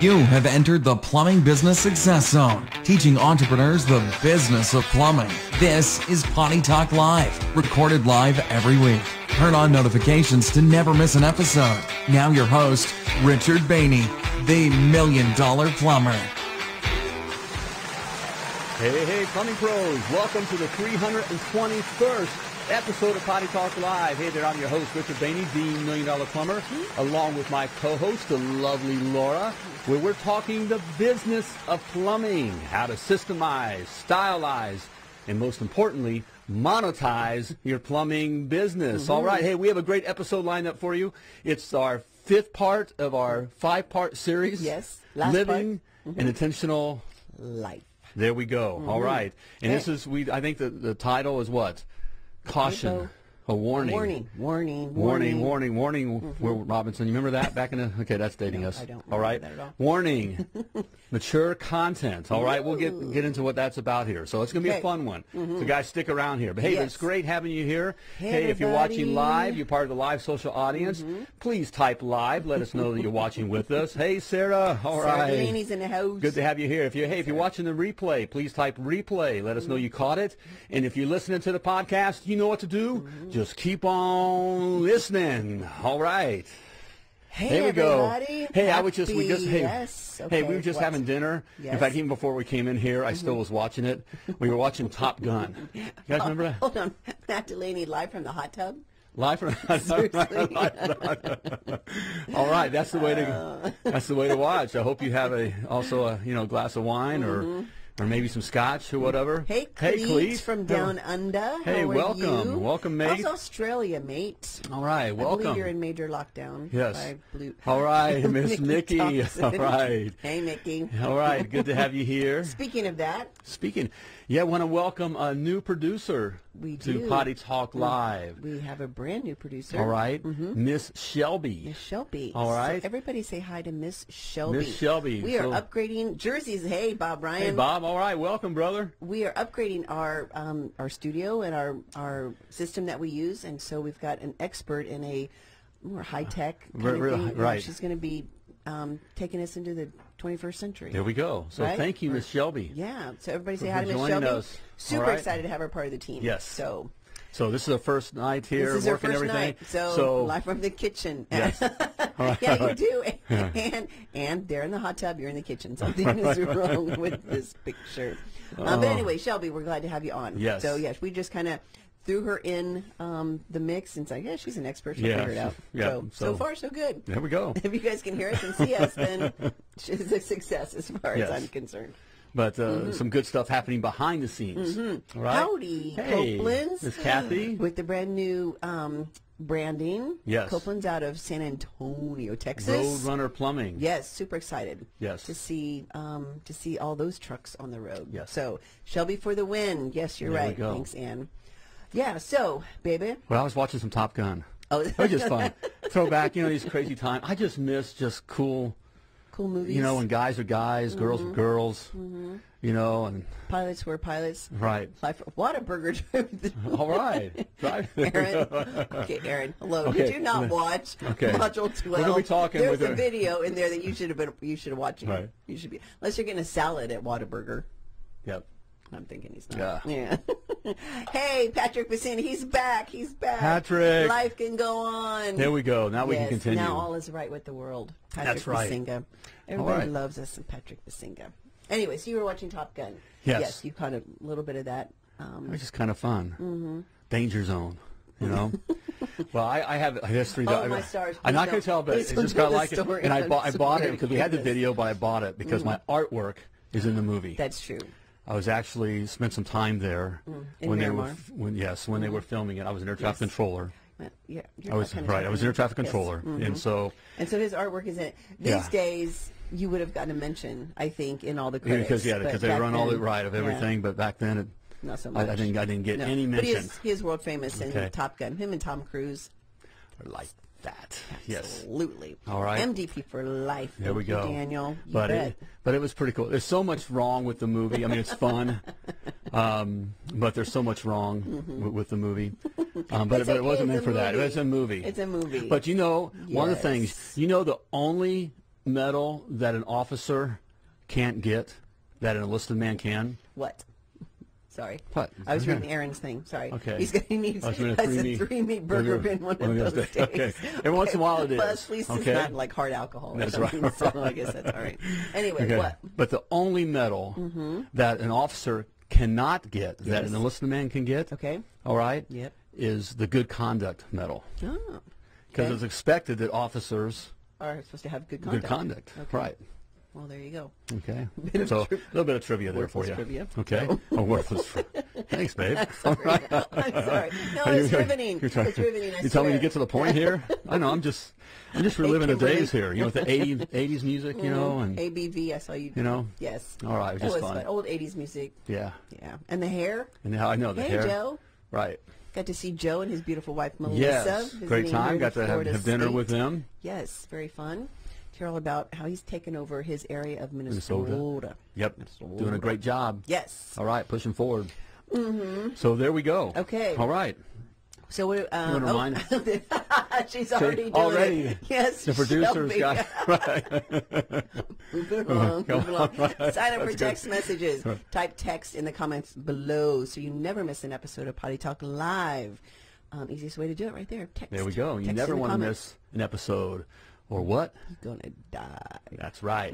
You have entered the Plumbing Business Success Zone, teaching entrepreneurs the business of plumbing. This is Potty Talk Live, recorded live every week. Turn on notifications to never miss an episode. Now your host, Richard Behney, the Million Dollar Plumber. Hey, hey, plumbing pros. Welcome to the 321st episode of Potty Talk Live. Hey there, I'm your host, Richard Behney, the Million Dollar Plumber, along with my co-host, the lovely Laura, where we're talking the business of plumbing, how to systemize, stylize, and most importantly, monetize your plumbing business. All right, hey, we have a great episode lined up for you. It's our fifth part of our five-part series. Yes, last Living part. An Intentional Life. There we go. All right. And this is, I think the title is what? Caution, a warning. Warning. Will Robinson, you remember that back in the, okay, that's dating us. I don't remember that at all. Warning, mature content. All right, we'll get into what that's about here. So it's going to be a fun one. So guys, stick around here. But hey, it's great having you here. Hey, if you're watching live, you're part of the live social audience, please type live. Let us know that you're watching with us. Hey, Sarah. All right. Sarah Delaney's in the house. Good to have you here. If you're, hey, if you're watching the replay, please type replay. Let us know you caught it. And if you're listening to the podcast, you know what to do. Just keep on listening. All right. Hey, there we everybody. Go. Hey, happy, hey, we were just having dinner. Yes. In fact, even before we came in here, I still was watching it. We were watching Top Gun. You guys remember that? Hold on. Matt Delaney live from the hot tub? Live from All right, that's the way to watch. I hope you have a also a glass of wine or maybe some scotch or whatever. Hey, Cleet from down under. Hey, welcome. Welcome, mate. How's Australia, mate? All right, welcome. I believe you're in major lockdown. Yes. All right, Miss Nikki. All right. Hey, Nikki. All right, good to have you here. Speaking of that. Yeah, I want to welcome a new producer to Potty Talk Live. We have a brand new producer. All right, Miss Shelby. Miss Shelby. All right. So everybody say hi to Miss Shelby. Miss Shelby. We are upgrading jerseys. Hey, Bob Ryan. Hey, Bob. All right, welcome, brother. We are upgrading our studio and our system that we use, and so we've got an expert in a more high-tech kind of thing. Right. She's going to be taking us into the 21st century. There we go. So thank you, Miss Shelby. Yeah. So everybody say hi to Miss Shelby. Super excited to have her part of the team. Yes. So this is the first night here, working everything. So live from the kitchen. Yes. Yeah, you do. And they're in the hot tub. You're in the kitchen. Something is wrong with this picture. But anyway, Shelby, we're glad to have you on. Yes. So yes, we just kind of threw her in the mix and said, yeah, she's an expert. She'll figure it out. Yeah. So far, so good. There we go. If you guys can hear us and see us, then she's a success as far as I'm concerned. But some good stuff happening behind the scenes. Right? Howdy, hey, Copeland's. Miss Kathy. With the brand new branding. Yes. Copeland's out of San Antonio, Texas. Roadrunner Plumbing. Yes, super excited. Yes. To see all those trucks on the road. Yes. So Shelby for the win. Yes, you're right. Thanks, Ann. Yeah, so, baby. Well, I was watching some Top Gun. Oh, that was just fun. Throwback, you know, these crazy times. I just miss just cool. Cool movies. You know, when guys are guys, girls are girls, you know, and pilots were pilots. Right. Whataburger. All right. Aaron. Okay, Aaron. Hello. Okay. Did you not watch Module 12? We're gonna be talking with a video in there that you should have been. You should have watched. Right. You should be. Unless you're getting a salad at Whataburger. Yep. I'm thinking he's not. Yeah. Hey, Patrick Basinga, he's back. He's back. Patrick. Life can go on. There we go. Now we can continue. Now all is right with the world. Patrick Basinga. Everybody loves us and Patrick Basinga. Anyway, so you were watching Top Gun. Yes. Yes, you caught a little bit of that. It was just kind of fun. Danger zone, you know. Well, I have a history. Oh, my stars. I'm not going to tell, but it's just kind of like it. And I bought it because we had the video, but I bought it because my artwork is in the movie. That's true. I was actually spent some time there when they were when they were filming it. I was an air traffic controller. Yeah, I was I was an air traffic controller, and so his artwork is in it. These days, you would have gotten a mention, I think, in all the credits. Because they run all the of everything. But back then, it, not so much. I didn't get any mention. But he is world famous in Top Gun. Him and Tom Cruise are like that. Absolutely. All right. MDP for life. There we go, Daniel. But it was pretty cool. There's so much wrong with the movie. I mean, it's fun, but there's so much wrong with the movie. But it wasn't meant for that. It was a movie. It's a movie. But you know, one of the things. You know, the only medal that an officer can't get that an enlisted man can? What? Sorry. What? I was reading Aaron's thing. Sorry. Okay. He's going to need a three-meat burger in one of those days. Okay. Every once in a while it is. But at least it's not like hard alcohol. That's right. So I guess that's all right. Anyway, okay. What? But the only medal that an officer cannot get, that an enlisted man can get, all right, is the good conduct medal. Because it's expected that officers are supposed to have good conduct. Good conduct, right. Well, there you go. Okay. So a little bit of trivia there for you. Trivia. Okay. No. Oh, worthless. Thanks, babe. All right. I'm sorry. No, it's riveting. It's riveting. You tell me to get to the point here. I know. I'm just reliving the days here. You know, with the '80s music. You know, and ABV. I saw you. You know. Yes. All right. It was just fun. Old '80s music. Yeah. Yeah. And the hair. And now I know the hair. Hey, Joe. Right. Got to see Joe and his beautiful wife Melissa. Yes. Great time. Got to have dinner with them. Yes. Very fun. Hear all about how he's taken over his area of Minnesota. Yep, Minnesota. Doing a great job. Yes. All right, pushing forward. So there we go. Okay. All right. So we. She's already doing it. Yes. The producers got right. Move along. Right. Sign up for text messages. Right. Type text in the comments below so you never miss an episode of Potty Talk Live. Easiest way to do it right there. Text. There we go. You never want to miss an episode. Or what? He's gonna die. That's right.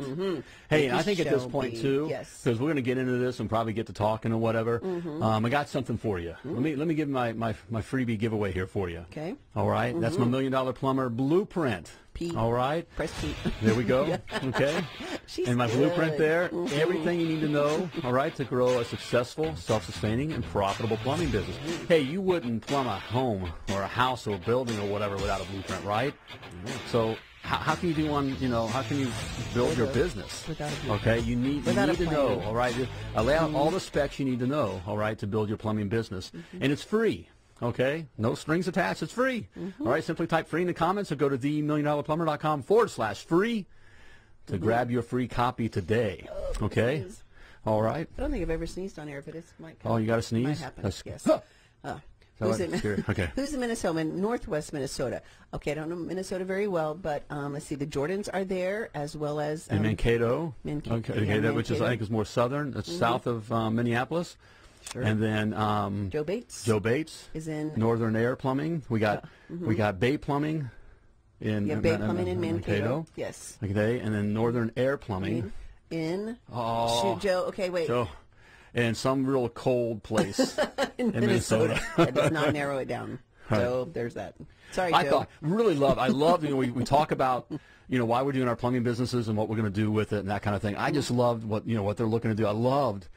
Hey, and I think at this point too, because we're gonna get into this and probably get to talking or whatever. I got something for you. Let me give my freebie giveaway here for you. Okay. All right. That's my $1 Million Plumber Blueprint. P. All right. Press P. There we go. Okay. And my blueprint there. Everything you need to know. All right, to grow a successful, self-sustaining, and profitable plumbing business. Hey, you wouldn't plumb a home or a house or a building or whatever without a blueprint, right? So. How can you do one, you know, how can you build your business? Okay, you need to know, all right? I lay out all the specs you need to know, all right, to build your plumbing business. And it's free, okay? No strings attached, it's free. All right, simply type free in the comments or go to themilliondollarplumber.com /free to grab your free copy today, okay? All right. I don't think I've ever sneezed on air, but it's might come. Oh, you got to sneeze? Might happen, yes. Who's in Minnesota? Northwest Minnesota. Okay, I don't know Minnesota very well, but let's see. The Jordans are there, as well as in Mankato. Mankato, which is I think is more southern. It's south of Minneapolis. Sure. And then Joe Bates. Joe Bates is in Northern Air Plumbing. We got Bay Plumbing in Bay Plumbing in Mankato. Yes. Okay, and then Northern Air Plumbing in Joe. Okay, wait. Joe. And some real cold place in Minnesota. That does not narrow it down. Right. So there's that. Sorry, Joe. I love, you know, we talk about, you know, why we're doing our plumbing businesses and what we're going to do with it and that kind of thing. I just loved what, you know, what they're looking to do. I loved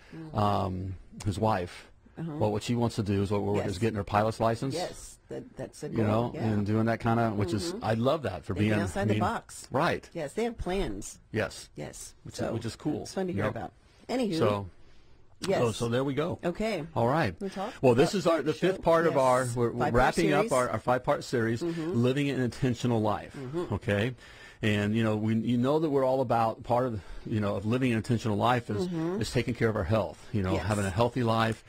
his wife. Well, what she wants to do is is getting her pilot's license. Yes. That's a good, you know, and doing that kind of, which is, I love that for being outside the box. Right. Yes. They have plans. Yes. Yes. Which is cool. It's fun to hear about. Anywho. So. Yes. So there we go. Okay. All right. Well, this is the fifth part of our, we're wrapping up our five-part series, Living an Intentional Life. Okay? And, you know, you know that we're all about part of, you know, of living an intentional life is taking care of our health, you know, having a healthy life,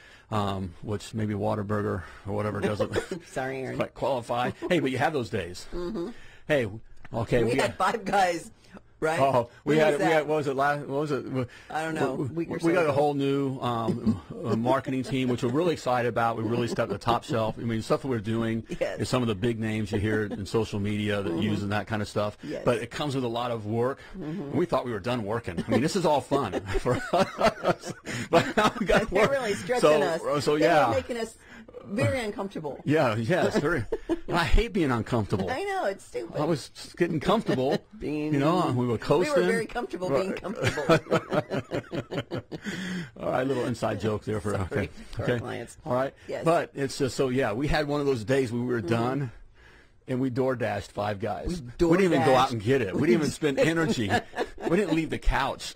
which maybe Whataburger or whatever doesn't sorry, Aaron. Quite qualify. Hey, but you have those days. Hey, okay. We had Five Guys. Right. Oh, we had what was it last? What was it? I don't know. We got a whole new marketing team, which we're really excited about. We really stepped the top shelf. I mean, stuff that we're doing is some of the big names you hear in social media that use and that kind of stuff. Yes. But it comes with a lot of work. We thought we were done working. I mean, this is all fun for us, but now we got work. They're really stretching us. So yeah, making us very uncomfortable. Yeah. Yes. Very. I hate being uncomfortable. I know, it's stupid. I was just getting comfortable. You know, we were coasting. We were very comfortable being comfortable. All right, little inside joke there for our clients. All right. Yes. But it's just so yeah, we had one of those days when we were done. And we DoorDashed Five Guys. We didn't even go out and get it. We didn't even spend energy. We didn't leave the couch.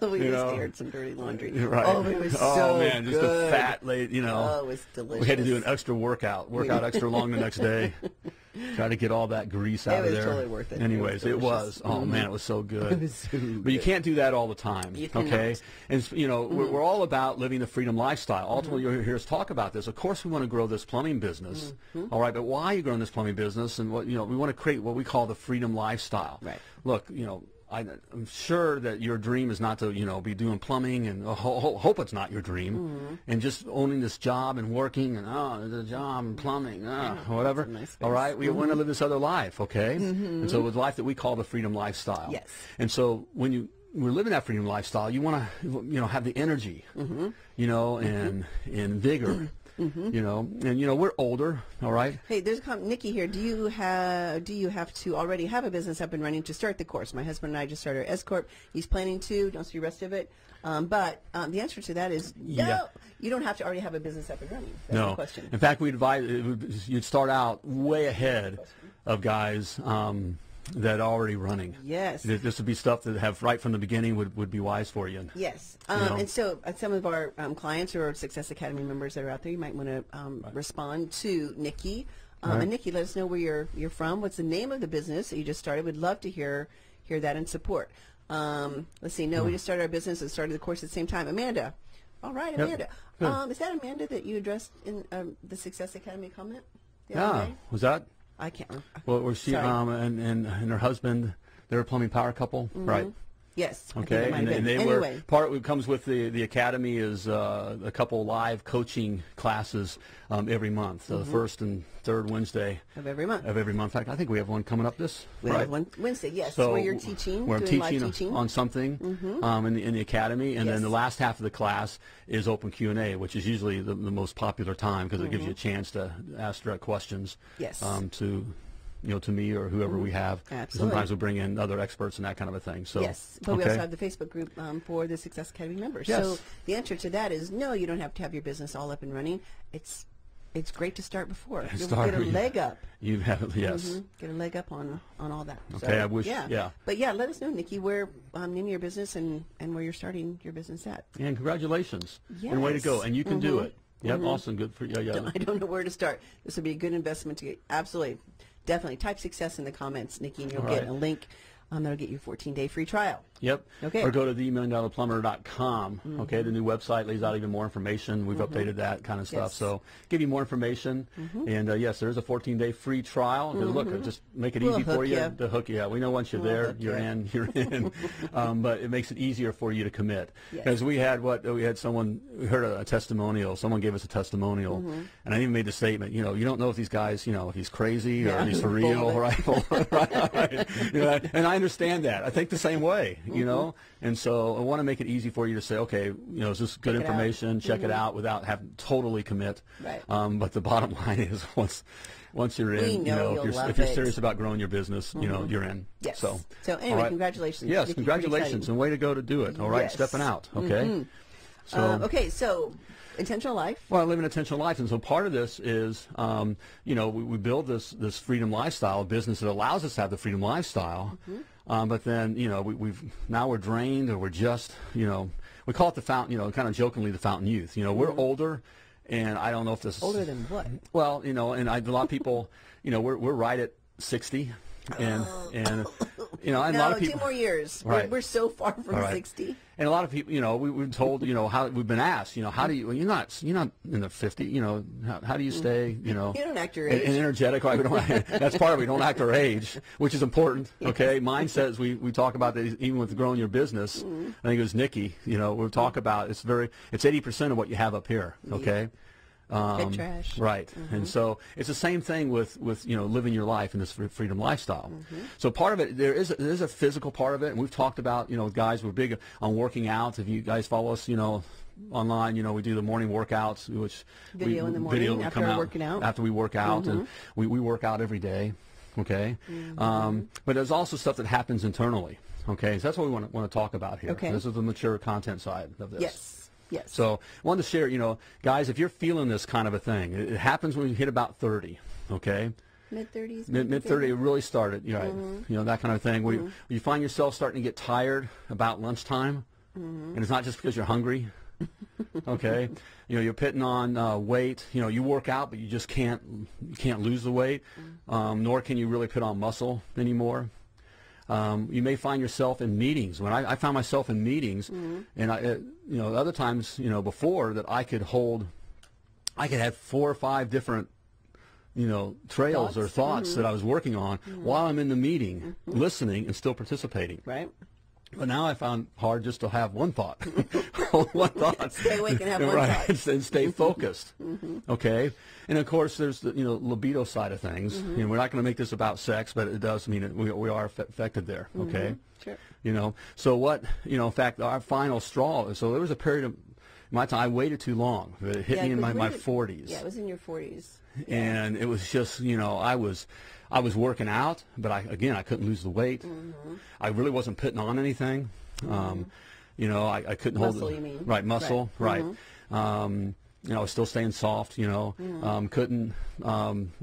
We aired some dirty laundry. Right. Oh, it was so man, just a fat lady, you know. Oh, it was delicious. We had to do an extra workout extra long the next day. Try to get all that grease out of there. It was totally worth it. Anyways, it was. Oh man, it was so good. It was so good. But you can't do that all the time. You cannot. Okay, and you know we're all about living the freedom lifestyle. Ultimately, you're here to talk about this. Of course, we want to grow this plumbing business. All right, but why are you growing this plumbing business? And what we want to create what we call the freedom lifestyle. Right. Look, I'm sure that your dream is not to, be doing plumbing, and hope it's not your dream, and just owning this job and working, and the job and plumbing, whatever. Nice. All right, we want to live this other life, okay? And so, with life that we call the freedom lifestyle. Yes. And so, when we're living that freedom lifestyle, you want to, have the energy, and vigor. We're older, all right? Hey, there's a comment, Nikki here. Do you have to already have a business up and running to start the course? My husband and I just started our S-Corp. He's planning to. Don't see the rest of it. The answer to that is no. Yeah. You don't have to already have a business up and running. That's no. The question. In fact, we advise you'd start out way ahead of guys that are already running. Yes. This would be stuff that have right from the beginning would be wise for you. Yes. And so some of our clients or Success Academy members that are out there, you might want to respond to Nikki. And Nikki, let us know where you're from. What's the name of the business that you just started? We'd love to hear that and support. Let's see. No, we just started our business and started the course at the same time. Amanda. All right, Amanda. Yep. Is that Amanda that you addressed in the Success Academy comment? Yeah. Was that? I can't remember. Well, was she and her husband? They're a plumbing power couple, right? Yes. Okay, and they were part. What comes with the academy is a couple live coaching classes every month, so the first and third Wednesday of every month. In fact, I think we have one coming up this. We have one Wednesday. Yes, so where you're teaching. We're teaching, on something in the academy, and then the last half of the class is open Q&A, which is usually the most popular time because it gives you a chance to ask direct questions. Yes. To me or whoever we have. Absolutely. Sometimes we bring in other experts and that kind of a thing. So yes, but we also have the Facebook group for the Success Academy members. Yes. So the answer to that is no, you don't have to have your business all up and running. It's great to start before. Get a leg up. You have get a leg up on all that. Okay, so, I wish. Yeah. But yeah, let us know, Nikki, where in your business and where you're starting your business at. And congratulations. Yes. And way to go. And you can do it. Yeah, awesome. Good for you. Yeah. I don't know where to start. This would be a good investment to get. Absolutely. Definitely type success in the comments, Nikki, and you'll get a link that'll get you a 14-day free trial. Yep. Okay. Or go to themilliondollarplumber.com. Okay, the new website lays out even more information. We've updated that kind of stuff. So give you more information. And yes, there is a 14-day free trial. Look, just make it easy for you to hook you up. We know once you're there, you're in, you're in. But it makes it easier for you to commit. Because we heard a testimonial. Someone gave us a testimonial, and I even made the statement. You don't know if these guys, if he's crazy or if he's for real, right? And I understand that. I think the same way. And so I want to make it easy for you to say, okay, is this good information? Check it out without having to totally commit. Right. But the bottom line is once you're in, if you're serious about growing your business, you're in. Yes. So anyway, congratulations. Yes, congratulations, and way to go to do it. All right, stepping out. Okay. So okay, so intentional life. Well, I live an intentional life, and so part of this is, we build this freedom lifestyle, a business that allows us to have the freedom lifestyle. But then, now we're drained, or we're just, we call it the fountain, kind of jokingly the fountain youth. We're older, and I don't know if this is older than what. Well, and a lot of people, we're right at 60, and and a lot of people. No, 2 more years. Right. We're so far from 60. And a lot of people, we've been told, we've been asked, how do you? Well, you're not in the 50s. How do you stay? You don't act your age. And energetic. Like that's part of it. We don't act our age, which is important. Okay, mindsets. We talk about that even with growing your business. I think it was Nikki. We'll talk about it's 80% of what you have up here. Okay. Yeah. Trash. Right. And so it's the same thing with living your life in this freedom lifestyle. So part of it, there is a physical part of it, and we've talked about, guys, we're big on working out. If you guys follow us, online, we do the morning workouts, which video in the morning after we work out, and we work out every day. Okay. But there's also stuff that happens internally. Okay. So that's what we want to talk about here. Okay. This is the mature content side of this. Yes. Yes. So I wanted to share, guys, if you're feeling this kind of a thing, it happens when you hit about 30, okay? Mid-30s. Mid-30, it really started, right? That kind of thing. Where you find yourself starting to get tired about lunchtime, and it's not just because you're hungry. Okay, you know, you're putting on weight. You know, you work out, but you just can't lose the weight, nor can you really put on muscle anymore. You may find yourself in meetings. When I found myself in meetings, and you know, other times, you know, before that I could have 4 or 5 different, you know, trails or thoughts that I was working on while I'm in the meeting, listening and still participating. Right. But now I found hard just to have one thought, stay awake and have one thought, and stay focused. Okay, and of course there's the libido side of things. You know, we're not going to make this about sex, but it does mean we are affected there. Okay, sure. You know, so what? You know, in fact, our final straw. So there was a period of my time I waited too long. It hit me in my 40s. Yeah, it was in your 40s. Yeah. And it was just, you know, I was working out, but again I couldn't lose the weight. I really wasn't putting on anything. You know, I couldn't hold it. You mean. Right, muscle, right. You know, I was still staying soft, you know, couldn't, you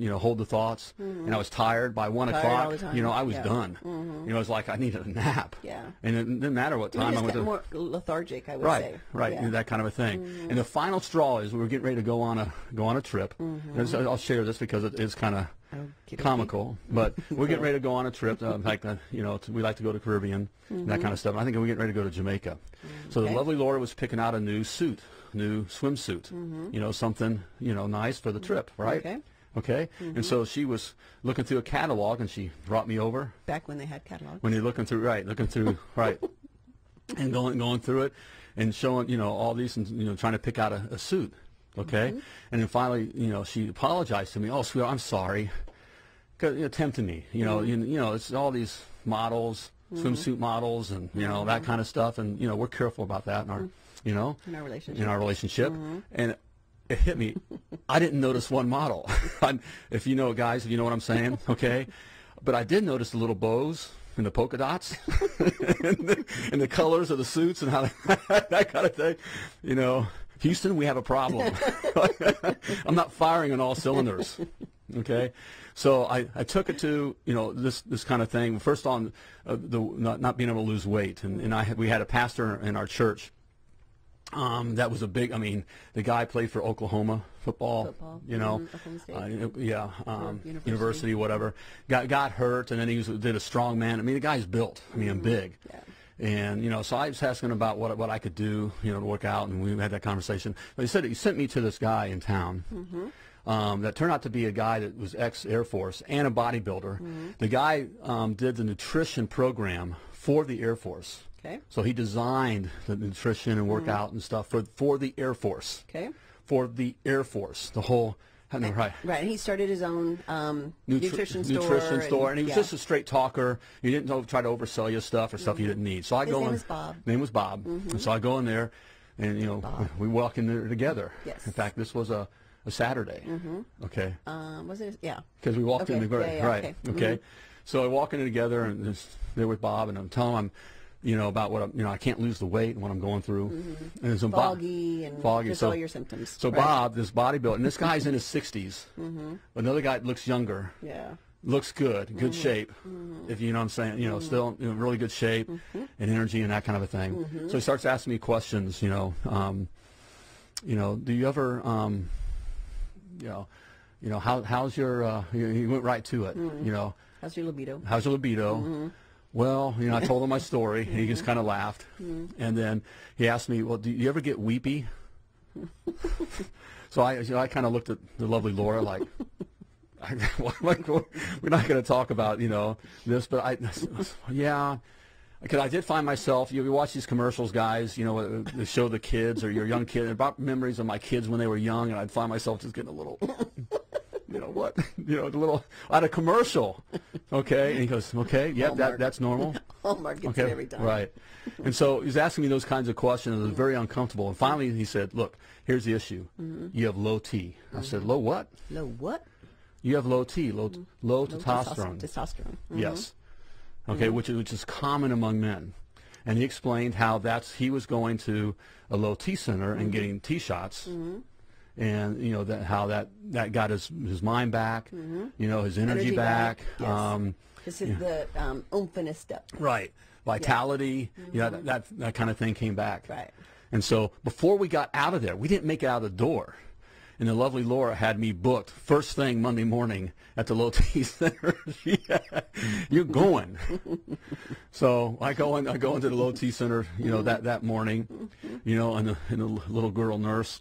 know, hold the thoughts. And I was tired by 1 o'clock, you know, I was done. You know, it was like, I needed a nap. Yeah. And it didn't matter what time I went to. More lethargic, I would say. Right, right, yeah. That kind of a thing. And the final straw is we were getting ready to go on a trip. I'll share this because it is kind of comical, but we're getting ready to go on a trip. In fact, you know, we like to go to Caribbean, and that kind of stuff. And I think we're getting ready to go to Jamaica. So the lovely Laura was picking out a new swimsuit, you know, something, you know, nice for the trip, right? Okay. Okay. And so she was looking through a catalog, and she brought me over. Back when they had catalogs. When you're looking through, right, and going through it, and showing, you know, all these, and you know, trying to pick out a suit. Okay. And then finally, you know, she apologized to me. Oh, sweetheart, I'm sorry. Because you're tempting me. You know, you know, it's all these models, swimsuit models, and you know that kind of stuff. And you know, we're careful about that in our, you know, in our relationship. And it hit me. I didn't notice one model. If you know, guys, if you know what I'm saying, okay. But I did notice the little bows and the polka dots and the colors of the suits and how that kind of thing. You know, Houston, we have a problem. I'm not firing on all cylinders. Okay, so I took it to, you know, this kind of thing. First on the not being able to lose weight, and we had a pastor in our church. That was a big. I mean, the guy played for Oklahoma football. You know, yeah, university, whatever. Got hurt, and then he did a strong man. I mean, the guy's built. I mean, big. Yeah. And, you know, so I was asking about what I could do, you know, to work out, and we had that conversation. But he said he sent me to this guy in town that turned out to be a guy that was ex-Air Force and a bodybuilder. The guy did the nutrition program for the Air Force. Okay. So he designed the nutrition and workout and stuff for the Air Force. Okay. For the Air Force, the whole... No, right. Right, and he started his own nutrition store, and he was just a straight talker. He didn't try to oversell you stuff or stuff you didn't need. So his name was Bob. And so I go in there, and you know, we walk in there together. Yes. In fact, this was a Saturday. Okay. Was it? Yeah. Because we walked in the right. Okay. So I walk in together, and there with Bob, and I'm telling him, you know, about what I'm, you know, I can't lose the weight and what I'm going through. And so foggy, just all your symptoms. So right? Bob, this bodybuilder, and this guy's in his 60s. Another guy looks younger. Yeah. Looks good shape. If you know what I'm saying, you know, still in really good shape and energy and that kind of a thing. So he starts asking me questions, you know, do you ever, you know, how's your, he went right to it, you know. How's your libido? How's your libido? Well, you know, I told him my story, and he just kind of laughed. And then he asked me, well, do you ever get weepy? So I kind of looked at the lovely Laura like, we're not going to talk about, you know, this, but yeah. Because I did find myself, you watch these commercials, guys, you know, they show the kids or your young kid, about memories of my kids when they were young, and I'd find myself just getting a little... You know what? You know, a little on a commercial, okay? And he goes, okay, yeah, that's normal. Hallmark gets it every time, right? And so he's asking me those kinds of questions. It was very uncomfortable. And finally, he said, "Look, here's the issue. You have low T." I said, "Low what? Low what? You have low T, low testosterone." Testosterone. Yes. Okay, which is common among men. And he explained how he was going to a Low-T Center and getting T shots. And you know how that got his mind back, you know, his energy back. Yes. This is the openness step. Right, vitality. Yeah, that kind of thing came back. Right. And so before we got out of there, we didn't make it out of the door. And the lovely Laura had me booked first thing Monday morning at the Low-T Center. You're going. So I go into the Low-T Center, you know, that morning, you know, and the little girl nurse.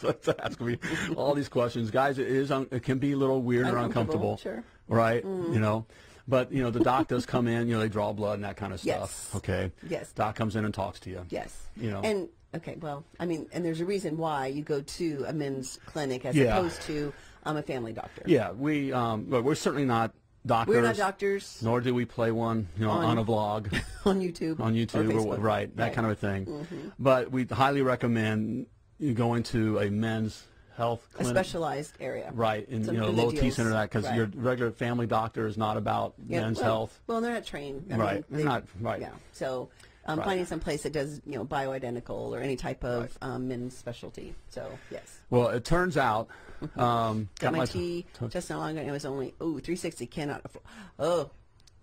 So that's gonna be all these questions, guys. It can be a little weird or uncomfortable, sure. Right? Mm. You know, but you know the doc does come in. You know, they draw blood and that kind of stuff. Yes. Okay. Yes. Doc comes in and talks to you. Yes. You know. And okay, well, I mean, and there's a reason why you go to a men's clinic as opposed to a family doctor. Yeah, we're certainly not doctors. We're not doctors. Nor do we play one, you know, on a vlog. On YouTube. On YouTube, or right, that kind of a thing. Mm-hmm. But we highly recommend going to a men's health clinic. A specialized area. Right, in so, you know, Low-T Center, that, because your regular family doctor is not about men's health. Well, they're not trained. I mean, they're not. Yeah, so... finding some place that does, you know, bioidentical or any type of men's specialty. So, yes. Well, it turns out... got my tea just not long ago, and it was only, oh, $360 cannot afford. Oh,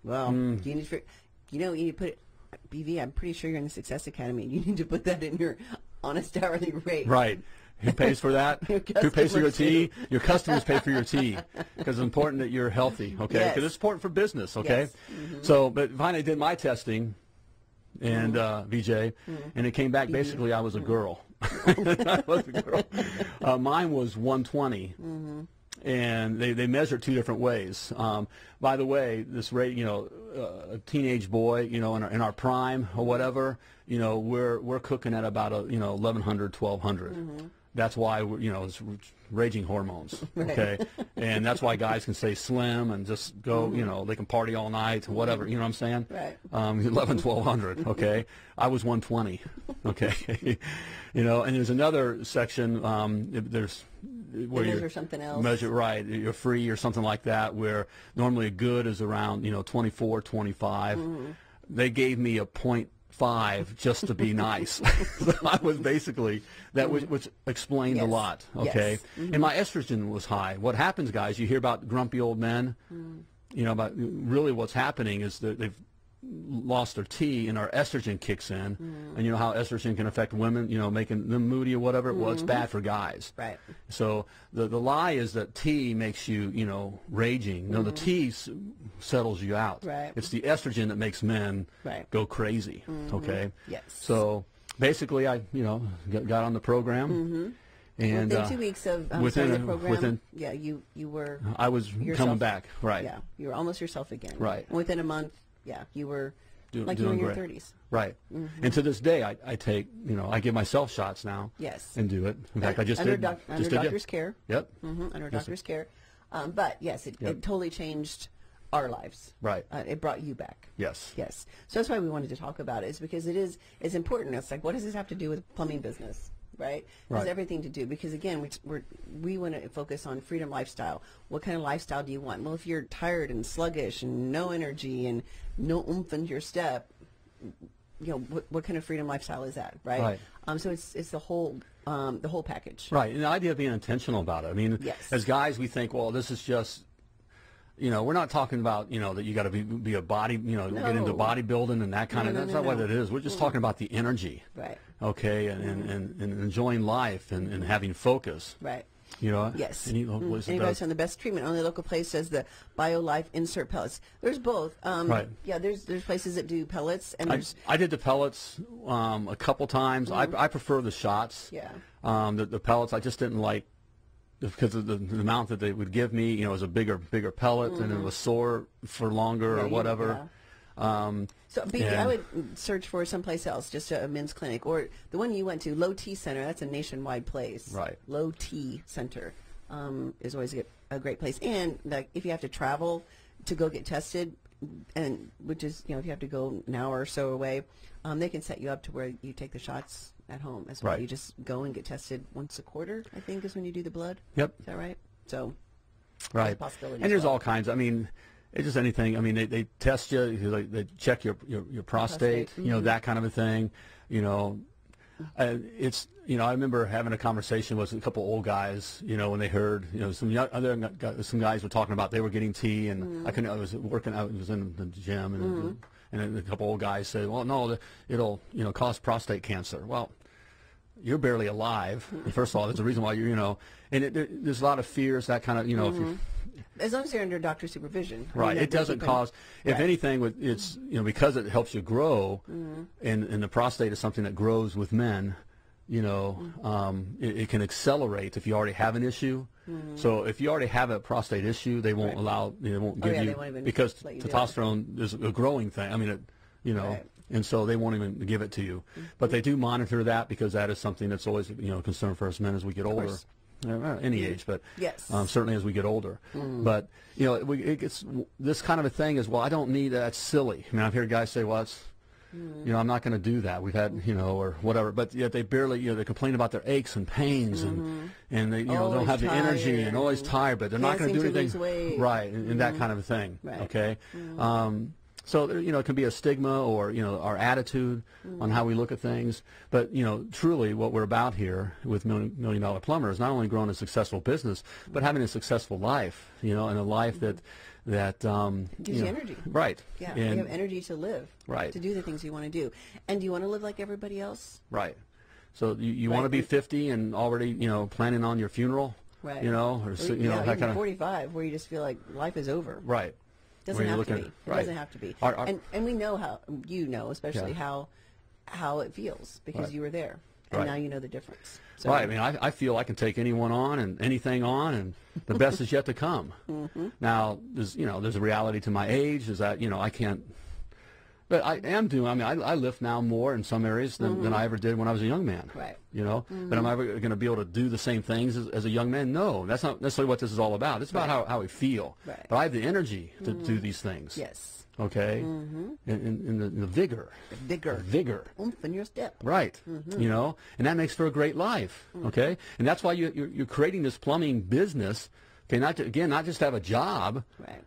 well, you need to, you know, you need to put it... BV, I'm pretty sure you're in the Success Academy. You need to put that in your honest hourly rate. Right. Who pays for that? Who pays for your tea? Your customers pay for your tea, because it's important that you're healthy, okay? Because it's important for business, okay? Yes. Mm-hmm. So, but finally I did my testing... and VJ, and it came back basically I was a girl. I was a girl. Mine was 120, and they measured two different ways. By the way, this rate, you know, a teenage boy, you know, in our prime or whatever, you know, we're cooking at about a, you know, 1,100, 1,200. That's why we're, you know, it's raging hormones, okay? And that's why guys can stay slim and just go, you know, they can party all night, whatever, you know what I'm saying? Right. 1,100, okay? I was 120, okay? You know, and there's another section, there's where you measure something else. Measure, right, you're free or something like that, where normally good is around, you know, 24, 25. They gave me a 0.5 just to be nice. So I was basically that, which explained a lot, okay? And my estrogen was high. What happens, guys, you hear about grumpy old men, you know, about really what's happening is that they've lost their T and our estrogen kicks in, and you know how estrogen can affect women, you know, making them moody or whatever. Well, it's bad for guys, right? So the lie is that T makes you, you know, raging. No, the T settles you out, right? It's the estrogen that makes men go crazy. Okay. Yes. So basically I, you know, got on the program. And within 2 weeks of starting the program, you were, I was yourself, coming back, right? Yeah, you were almost yourself again, right? And within a month, yeah, you were like you were in your 30s. Right. And to this day, I take, you know, I give myself shots now. Yes. And do it. In fact, I just did. Under doctor's care. Yep. Under doctor's care. But, yes, it totally changed our lives. Right. It brought you back. Yes. Yes. So that's why we wanted to talk about it, is because it's important. It's like, what does this have to do with plumbing business? Right? It has everything to do, because again, we want to focus on freedom lifestyle. What kind of lifestyle do you want? Well, if you're tired and sluggish and no energy and no oomph in your step, you know, what kind of freedom lifestyle is that, right? So it's the whole package. Right, and the idea of being intentional about it. I mean, as guys, we think, well, this is just, you know, we're not talking about, you know, that you got to be a body, you know, get into bodybuilding and that kind of, that's not what it is. We're just talking about the energy. Right. Okay, and enjoying life and having focus. Right. You know? Yes. Any local place that the best treatment. Only local place says the BioLife insert pellets. There's both. Right. Yeah, there's places that do pellets. And I did the pellets a couple times. I prefer the shots. Yeah. The pellets, I just didn't like, because of the amount that they would give me, you know, it was a bigger pellet, and it was sore for longer or whatever. Yeah. So I would search for someplace else, just a men's clinic, or the one you went to, Low-T Center. That's a nationwide place. Right. Low-T Center is always a great place. And like, if you have to travel to go get tested, and which is, you know, if you have to go an hour or so away, they can set you up to where you take the shots at home as well. You just go and get tested once a quarter, I think, is when you do the blood. Yep. Is that right? So, right. Possibilities. And there's all kinds. I mean, it's just anything. I mean, they test you. They check your prostate. You know, that kind of a thing. You know, it's, you know, I remember having a conversation with a couple old guys. You know, when they heard, you know, some guys were talking about they were getting tea, and I couldn't. I was working out. I was in the gym, and a couple old guys said, well, no, it'll, you know, cause prostate cancer. Well. you're barely alive. First of all, there's a reason why you're, you know, and there's a lot of fears, that kind of, you know, if you're, as long as you're under doctor's supervision. Right. I mean, it doesn't cause, if anything, it's, you know, because it helps you grow, and the prostate is something that grows with men, you know, it can accelerate if you already have an issue. So if you already have a prostate issue, they won't allow, they won't give you, because testosterone is a growing thing. I mean, it, you know. Right. And so they won't even give it to you, but they do monitor that, because that is something that's always, you know, a concern for us men as we get older, any age, but certainly as we get older. But you know, it gets, this kind of a thing is, well, I don't need that. That's silly. I mean, I've heard guys say, well, it's, you know, I'm not going to do that. We've had, you know, or whatever. But yet they barely, you know, they complain about their aches and pains, and they, you know, don't have the energy and always tired, but they're not going to do anything, right? And that kind of a thing. Okay. So, you know, it can be a stigma, or, you know, our attitude on how we look at things. But, you know, truly what we're about here with Million Dollar Plumber is not only growing a successful business, but having a successful life, you know, and a life that, gives you energy. Right. Yeah, and you have energy to live. Right. To do the things you want to do. And do you want to live like everybody else? Right. So you want to be 50 and already, you know, planning on your funeral? Right. You know, or you know, that kind of 45 where you just feel like life is over. Right. Doesn't have to be. It doesn't have to be. And we know how, you know, especially how it feels, because you were there, and now you know the difference. So, I mean, I feel I can take anyone on and anything on, and the best is yet to come. Now, there's, you know, there's a reality to my age, is that, you know, I can't, but I am doing, I mean, I lift now more in some areas than I ever did when I was a young man. Right. You know, but am I ever going to be able to do the same things as a young man? No, that's not necessarily what this is all about. It's about how we feel. Right. But I have the energy to do these things. Yes. Okay. And the vigor. The vigor. The vigor. Oomph in your step. Right. You know, and that makes for a great life. Okay. And that's why you're creating this plumbing business. Okay, not just have a job,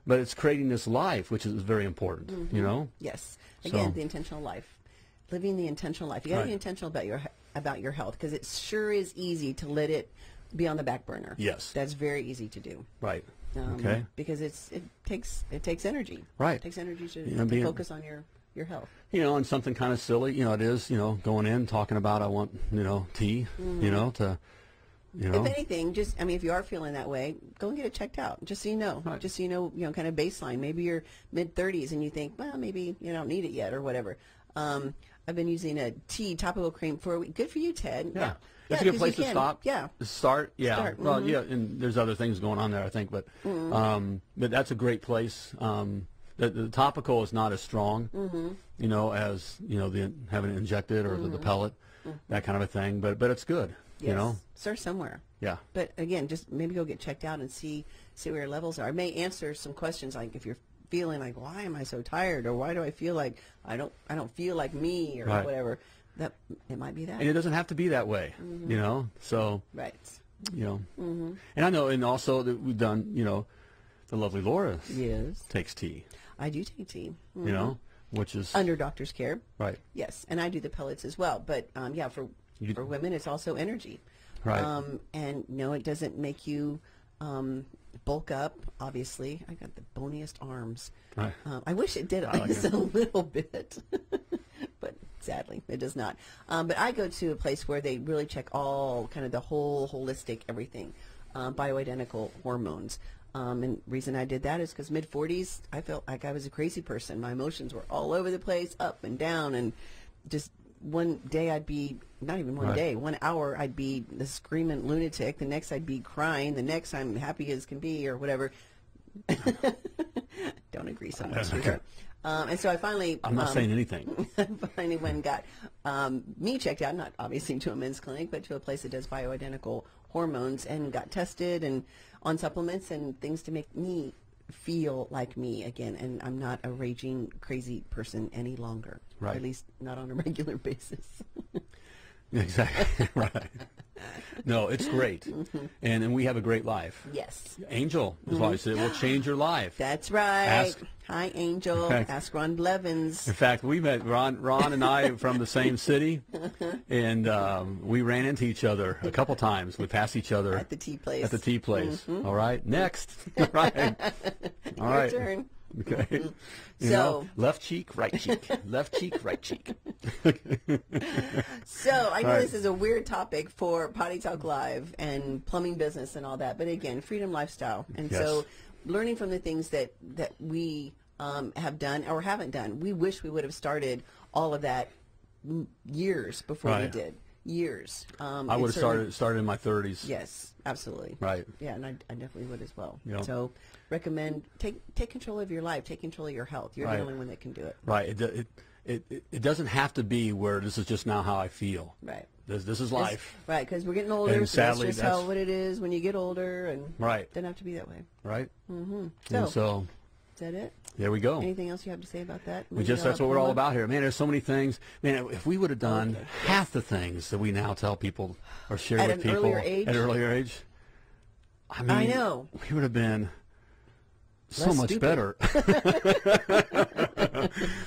but it's creating this life, which is very important, you know? Yes. Again, the intentional life. Living the intentional life. You got to be intentional about your health, because it sure is easy to let it be on the back burner. Yes. That's very easy to do. Right. Okay. Because it takes energy. Right. It takes energy to, you know, to focus on your health. You know, and something kind of silly, you know, it is, you know, going in, talking about, I want, you know, tea, you know, to... You know? If anything, just, I mean, if you are feeling that way, go and get it checked out, just so you know, just so you know, kind of baseline. Maybe you're mid-30s and you think, well, maybe you don't need it yet or whatever. I've been using a tea topical cream for a week. Good for you, Ted. Yeah. That's a good place to stop. Yeah. Start. Yeah. Start. Well, yeah, and there's other things going on there, I think, but that's a great place. The topical is not as strong, you know, as, you know, the having it injected or the pellet, that kind of a thing, but it's good. Yes. You know, start somewhere. Yeah. But again, just maybe go get checked out and see where your levels are. It may answer some questions, like if you're feeling like, why am I so tired, or why do I feel like I don't feel like me, or whatever. That it might be that. And it doesn't have to be that way. You know. So. Right. You know. And I know, and also that we've done, you know, the lovely Laura. Yes. Takes tea. I do take tea. You know, which is under doctor's care. Right. Yes, and I do the pellets as well. But yeah, for women, it's also energy. Right. And no, it doesn't make you bulk up, obviously. I got the boniest arms. Right. I wish it did like a little bit, but sadly, it does not. But I go to a place where they really check all, kind of the whole holistic everything, bioidentical hormones. And the reason I did that is because mid-40s, I felt like I was a crazy person. My emotions were all over the place, up and down, and just... One day I'd be, not even one day, 1 hour I'd be the screaming lunatic, the next I'd be crying, the next I'm happy as can be, or whatever. Don't agree so much. Okay. And so I finally... I'm not saying anything. Finally went and got me checked out, not obviously to a men's clinic, but to a place that does bioidentical hormones, and got tested and on supplements and things to make me feel like me again, and I'm not a raging crazy person any longer, at least not on a regular basis. Exactly. Right. No, it's great. And we have a great life. Yes. Angel is why I said it will change your life. That's right. Hi, Angel. Ask Ron Blevins. In fact, we met Ron and I from the same city, and we ran into each other a couple times. We passed each other at the tea place. All right. Next. All right. Your turn. Okay. Mm-hmm. You know, left cheek, right cheek, left cheek, right cheek. So I know this is a weird topic for Potty Talk Live and plumbing business and all that, but again, freedom lifestyle. And so learning from the things that we have done or haven't done. We wish we would have started all of that years before we did. Years. I would have started in my 30s. Yes, absolutely. Right. Yeah, and I definitely would as well. Yep. So recommend take control of your life, take control of your health. You're the only one that can do it. Right. It doesn't have to be where this is just now how I feel. Right. This is life. Right, because we're getting older, and so sadly, that's just how it is when you get older, and it doesn't have to be that way. Right. Mm-hmm. So is that it? There we go. Anything else you have to say about that? That's what we're all about here. Man, there's so many things. Man, if we would have done half the things that we now tell people or share with people at an earlier age, I mean, I know. We would have been so much better.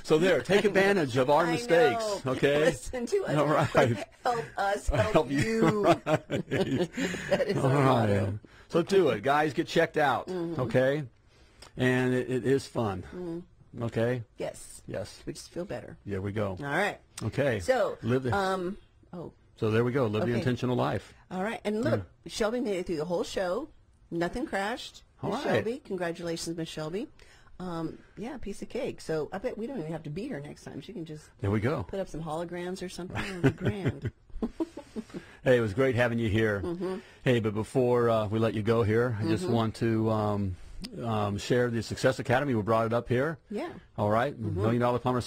So there, take advantage of our mistakes, okay? Listen to us. All right. Help us help you. Right. That is all right. So do it. Guys, get checked out, okay? And it is fun. Okay? Yes. Yes. We just feel better. There we go. All right. Okay. So, so there we go. Live the intentional life. All right. And look, Shelby made it through the whole show. Nothing crashed. Miss Shelby. Congratulations, Miss Shelby. Yeah, piece of cake. So I bet we don't even have to beat her next time. She can just put up some holograms or something. It'll be grand. Hey, it was great having you here. Hey, but before we let you go here, I just want to... share the Success Academy. We brought it up here. Yeah. All right. $1 Million Plumber.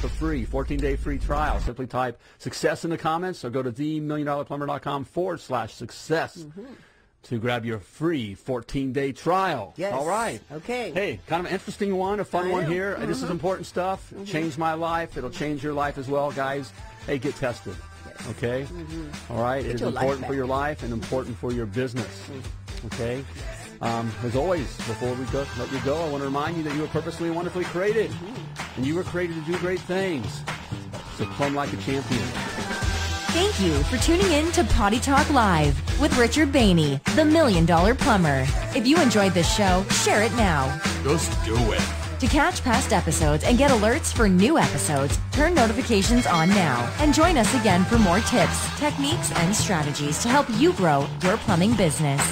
For free, 14-day free trial. Simply type success in the comments or go to themilliondollarplumber.com/success to grab your free 14-day trial. Yes. All right. Okay. Hey, kind of an interesting one, a fun one here. This is important stuff. It changed my life. It'll change your life as well, guys. Hey, get tested. Yes. Okay? All right? It is important for your life and important for your business. Okay? As always, before we let you go, I want to remind you that you were purposely and wonderfully created. And you were created to do great things. So plumb like a champion. Thank you for tuning in to Potty Talk Live with Richard Behney, the $1 Million Plumber. If you enjoyed this show, share it now. Just do it. To catch past episodes and get alerts for new episodes, turn notifications on now. And join us again for more tips, techniques, and strategies to help you grow your plumbing business.